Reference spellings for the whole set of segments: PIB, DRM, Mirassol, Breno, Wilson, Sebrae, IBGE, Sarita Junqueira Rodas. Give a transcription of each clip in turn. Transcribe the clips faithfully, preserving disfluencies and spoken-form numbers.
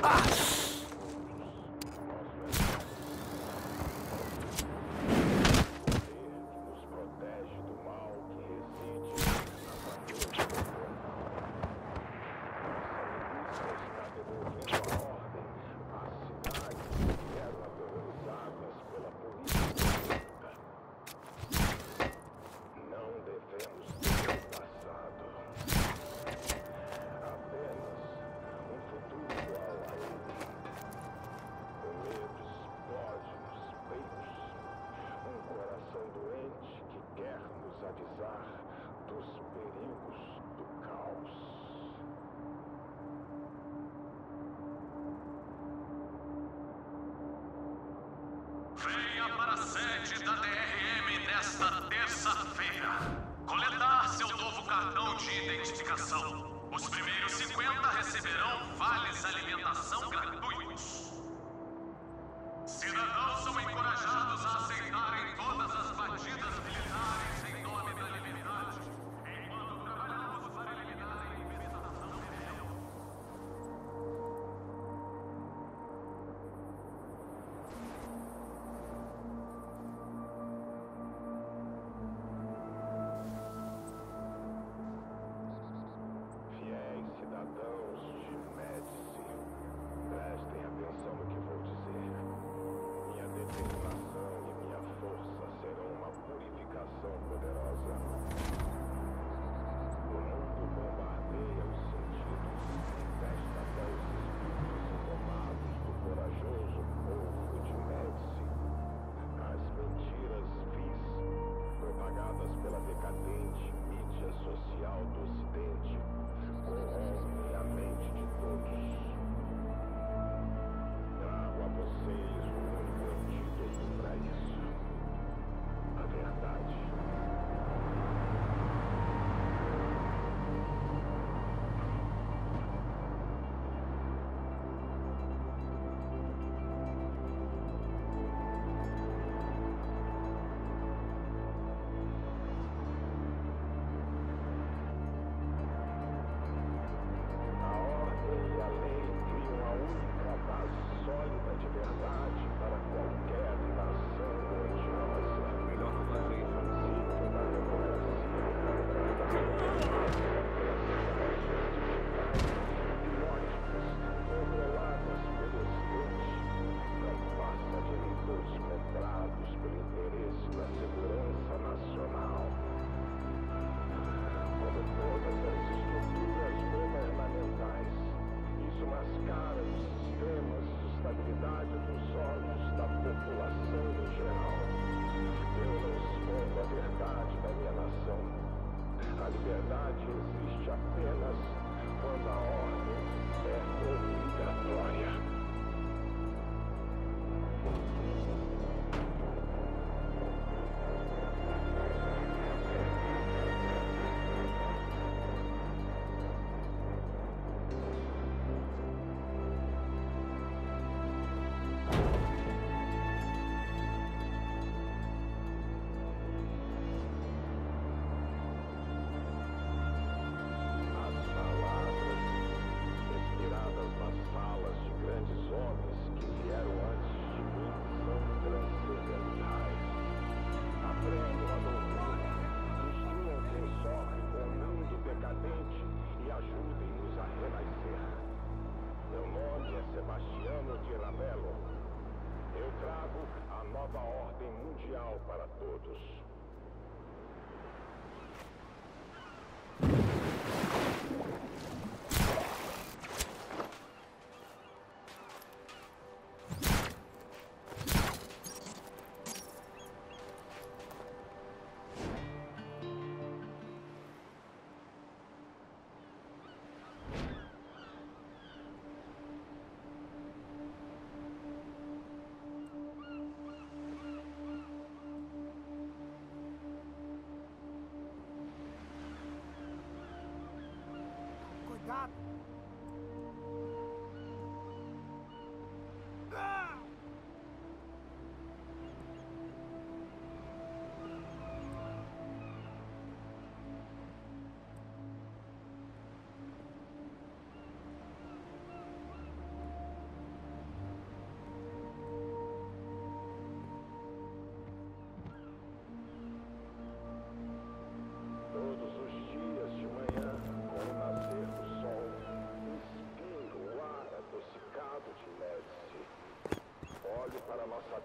Da D R M nesta terça-feira. Coletar seu novo cartão de identificação. Os primeiros cinquenta receberão vales alimentação gratuitos. Cidadãos são encorajados a aceitarem todas as batidas militares em nome da liberdade, enquanto trabalhamos para eliminar a infestação real.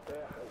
terra.